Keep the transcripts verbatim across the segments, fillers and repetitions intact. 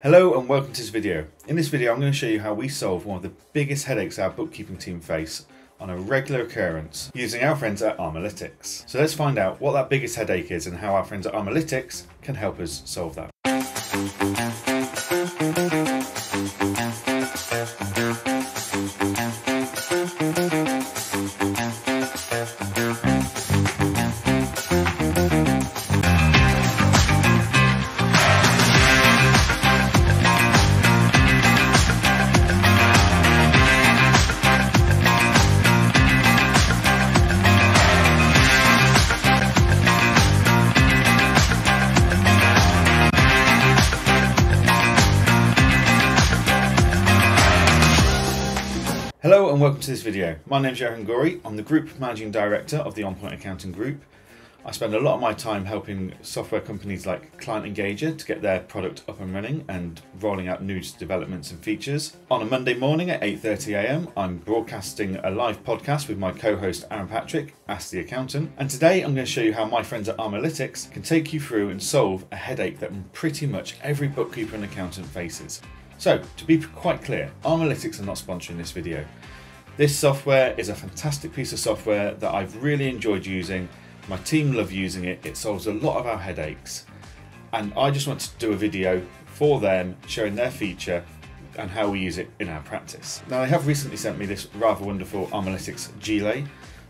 Hello and welcome to this video. In this video I'm going to show you how we solve one of the biggest headaches our bookkeeping team face on a regular occurrence using our friends at Armalytix. So let's find out what that biggest headache is and how our friends at Armalytix can help us solve that. Hello and welcome to this video. My name is Johann Goree. I'm the Group Managing Director of the OnPoint Accounting Group. I spend a lot of my time helping software companies like Client Engager to get their product up and running and rolling out new developments and features. On a Monday morning at eight thirty a m, I'm broadcasting a live podcast with my co-host Aaron Patrick, Ask the Accountant. And today I'm going to show you how my friends at Armalytix can take you through and solve a headache that pretty much every bookkeeper and accountant faces. So, to be quite clear, Armalytix are not sponsoring this video. This software is a fantastic piece of software that I've really enjoyed using. My team love using it. It solves a lot of our headaches. And I just want to do a video for them, showing their feature and how we use it in our practice. Now, they have recently sent me this rather wonderful Armalytix gilet,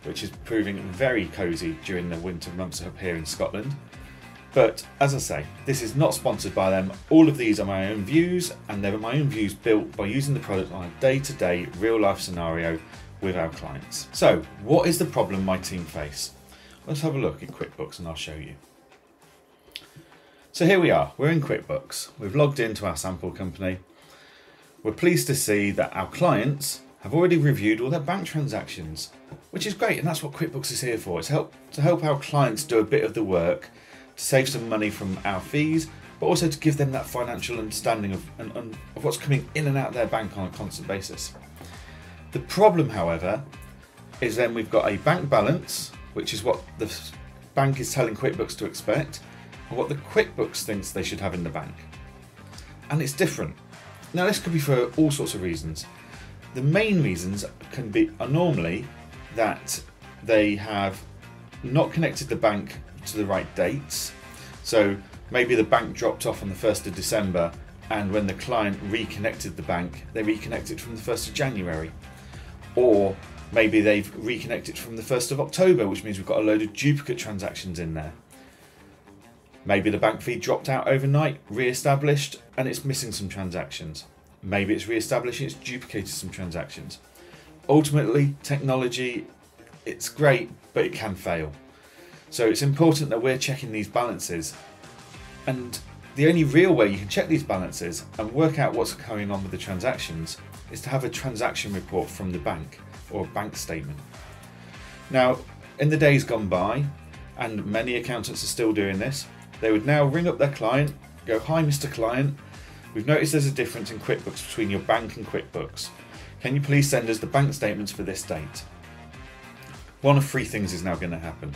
which is proving very cozy during the winter months up here in Scotland. But as I say, this is not sponsored by them. All of these are my own views, and they're my own views built by using the product on a day-to-day real-life scenario with our clients. So what is the problem my team face? Let's have a look in QuickBooks and I'll show you. So here we are, we're in QuickBooks. We've logged into our sample company. We're pleased to see that our clients have already reviewed all their bank transactions, which is great, and that's what QuickBooks is here for. It's help, to help our clients do a bit of the work, to save some money from our fees, but also to give them that financial understanding of, and, and, of what's coming in and out of their bank on a constant basis. The problem, however, is then we've got a bank balance, which is what the bank is telling QuickBooks to expect, and what the QuickBooks thinks they should have in the bank. And it's different. Now, this could be for all sorts of reasons. The main reasons can be are normally that they have not connected the bank to the right dates. So maybe the bank dropped off on the first of December, and when the client reconnected the bank, they reconnected from the first of January. Or maybe they've reconnected from the first of October, which means we've got a load of duplicate transactions in there. Maybe the bank fee dropped out overnight, re-established, and it's missing some transactions. Maybe it's re-establishing, it's duplicated some transactions. Ultimately, technology, it's great, but it can fail. So it's important that we're checking these balances, and the only real way you can check these balances and work out what's going on with the transactions is to have a transaction report from the bank or a bank statement. Now, in the days gone by, and many accountants are still doing this, they would now ring up their client, go, "Hi Mister Client, we've noticed there's a difference in QuickBooks between your bank and QuickBooks. Can you please send us the bank statements for this date?" One of three things is now going to happen.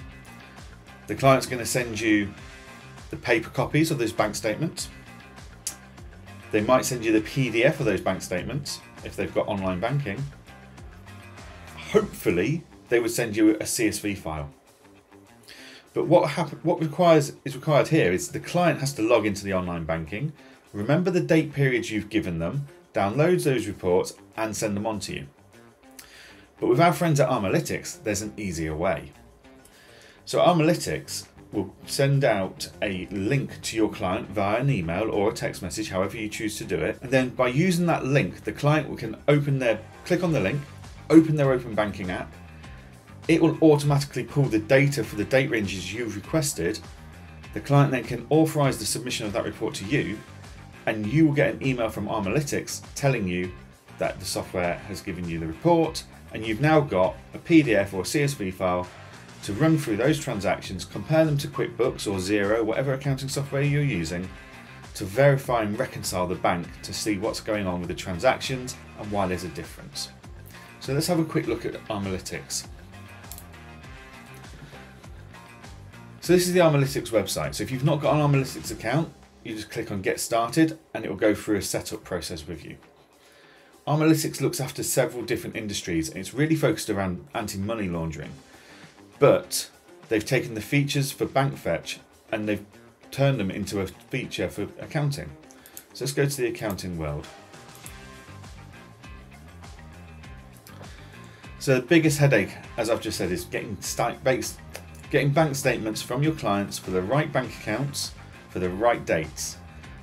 The client's going to send you the paper copies of those bank statements. They might send you the P D F of those bank statements if they've got online banking. Hopefully, they would send you a C S V file. But what happen, what requires is required here is the client has to log into the online banking, remember the date periods you've given them, download those reports and send them on to you. But with our friends at Armalytix, there's an easier way. So Armalytix will send out a link to your client via an email or a text message, however you choose to do it. And then by using that link, the client can open their, click on the link, open their open banking app. It will automatically pull the data for the date ranges you've requested. The client then can authorize the submission of that report to you, and you will get an email from Armalytix telling you that the software has given you the report, and you've now got a P D F or a C S V file to run through those transactions, compare them to QuickBooks or Xero, whatever accounting software you're using, to verify and reconcile the bank to see what's going on with the transactions and why there's a difference. So let's have a quick look at Armalytix. So this is the Armalytix website. So if you've not got an Armalytix account, you just click on Get Started and it will go through a setup process with you. Armalytix looks after several different industries and it's really focused around anti-money laundering, but they've taken the features for BankFetch and they've turned them into a feature for accounting. So let's go to the accounting world. So the biggest headache, as I've just said, is getting, getting bank statements from your clients for the right bank accounts, for the right dates.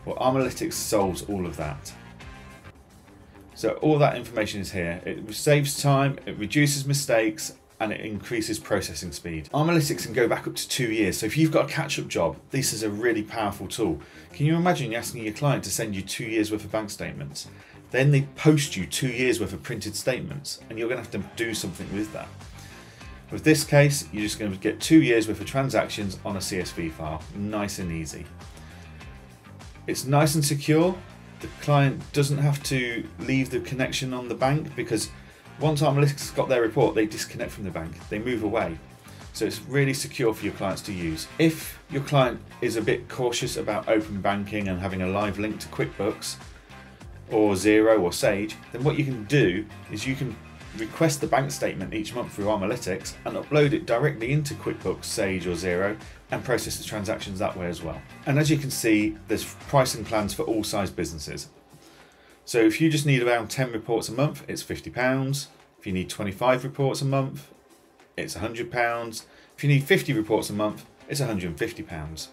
Well, Armalytix solves all of that. So all that information is here. It saves time, it reduces mistakes, and it increases processing speed. Armalytix can go back up to two years. So if you've got a catch-up job, this is a really powerful tool. Can you imagine asking your client to send you two years worth of bank statements? Then they post you two years worth of printed statements and you're gonna have to do something with that. With this case, you're just gonna get two years worth of transactions on a C S V file, nice and easy. It's nice and secure. The client doesn't have to leave the connection on the bank because once Armalytix got their report, they disconnect from the bank, they move away. So it's really secure for your clients to use. If your client is a bit cautious about open banking and having a live link to QuickBooks or Xero or Sage, then what you can do is you can request the bank statement each month through Armalytix and upload it directly into QuickBooks, Sage or Xero and process the transactions that way as well. And as you can see, there's pricing plans for all size businesses. So if you just need around ten reports a month, it's fifty pounds. If you need twenty-five reports a month, it's one hundred pounds. If you need fifty reports a month, it's one hundred and fifty pounds.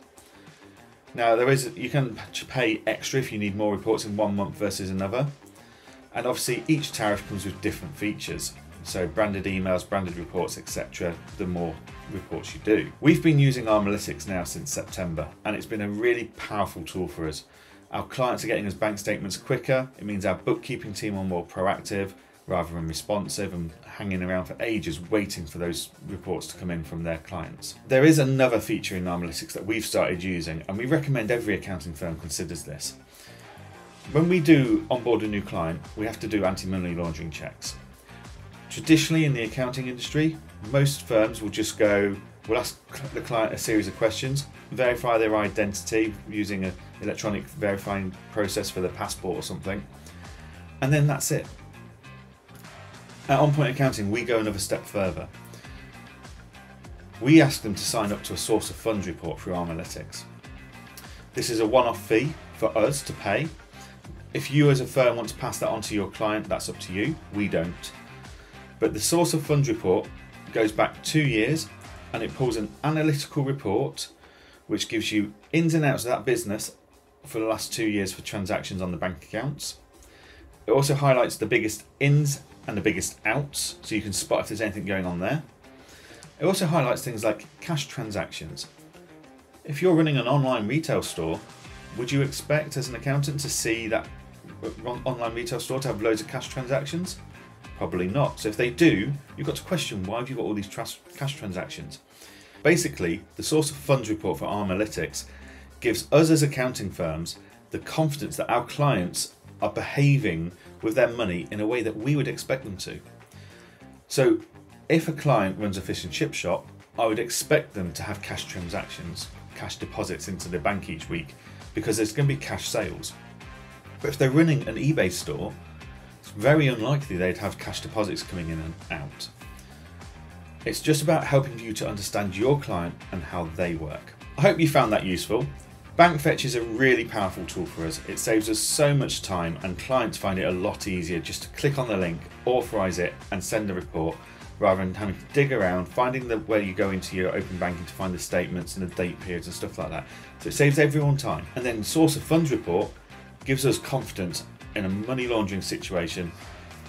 Now there is, you can pay extra if you need more reports in one month versus another. And obviously each tariff comes with different features. So branded emails, branded reports, et cetera, the more reports you do. We've been using Armalytix now since September and it's been a really powerful tool for us. Our clients are getting us bank statements quicker. It means our bookkeeping team are more proactive rather than responsive and hanging around for ages waiting for those reports to come in from their clients. There is another feature in Armalytix that we've started using and we recommend every accounting firm considers this. When we do onboard a new client, we have to do anti-money laundering checks. Traditionally in the accounting industry, most firms will just go, we'll ask the client a series of questions, verify their identity using an electronic verifying process for their passport or something, and then that's it. At OnPoint Accounting, we go another step further. We ask them to sign up to a source of funds report through Armalytix. This is a one-off fee for us to pay. If you as a firm want to pass that on to your client, that's up to you, we don't. But the source of funds report goes back two years and it pulls an analytical report which gives you ins and outs of that business for the last two years for transactions on the bank accounts. It also highlights the biggest ins and the biggest outs, so you can spot if there's anything going on there. It also highlights things like cash transactions. If you're running an online retail store, would you expect as an accountant to see that online retail store to have loads of cash transactions? Probably not. So if they do, you've got to question, why have you got all these cash transactions? Basically, the source of funds report for Armalytix gives us as accounting firms the confidence that our clients are behaving with their money in a way that we would expect them to. So if a client runs a fish and chip shop, I would expect them to have cash transactions, cash deposits into the bank each week, because there's going to be cash sales. But if they're running an eBay store, it's very unlikely they'd have cash deposits coming in and out. It's just about helping you to understand your client and how they work. I hope you found that useful. BankFetch is a really powerful tool for us. It saves us so much time and clients find it a lot easier just to click on the link, authorize it and send the report rather than having to dig around, finding the where you go into your open banking to find the statements and the date periods and stuff like that. So it saves everyone time. And then the source of funds report gives us confidence in a money laundering situation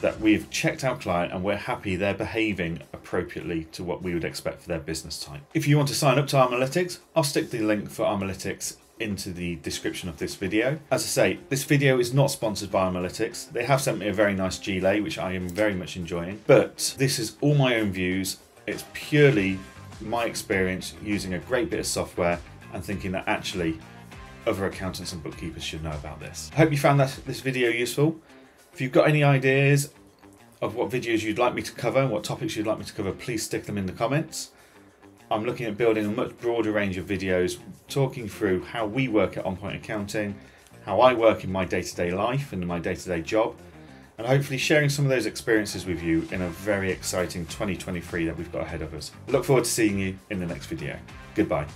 that we've checked our client and we're happy they're behaving appropriately to what we would expect for their business type. If you want to sign up to Armalytix, I'll stick the link for Armalytix into the description of this video. As I say, this video is not sponsored by Armalytix. They have sent me a very nice G L A, which I am very much enjoying, but this is all my own views. It's purely my experience using a great bit of software and thinking that actually other accountants and bookkeepers should know about this. I hope you found that this video useful. If you've got any ideas of what videos you'd like me to cover and what topics you'd like me to cover, please stick them in the comments. I'm looking at building a much broader range of videos talking through how we work at OnPoint Accounting, how I work in my day-to-day life and my day-to-day job, and hopefully sharing some of those experiences with you in a very exciting twenty twenty-three that we've got ahead of us. Look forward to seeing you in the next video. Goodbye.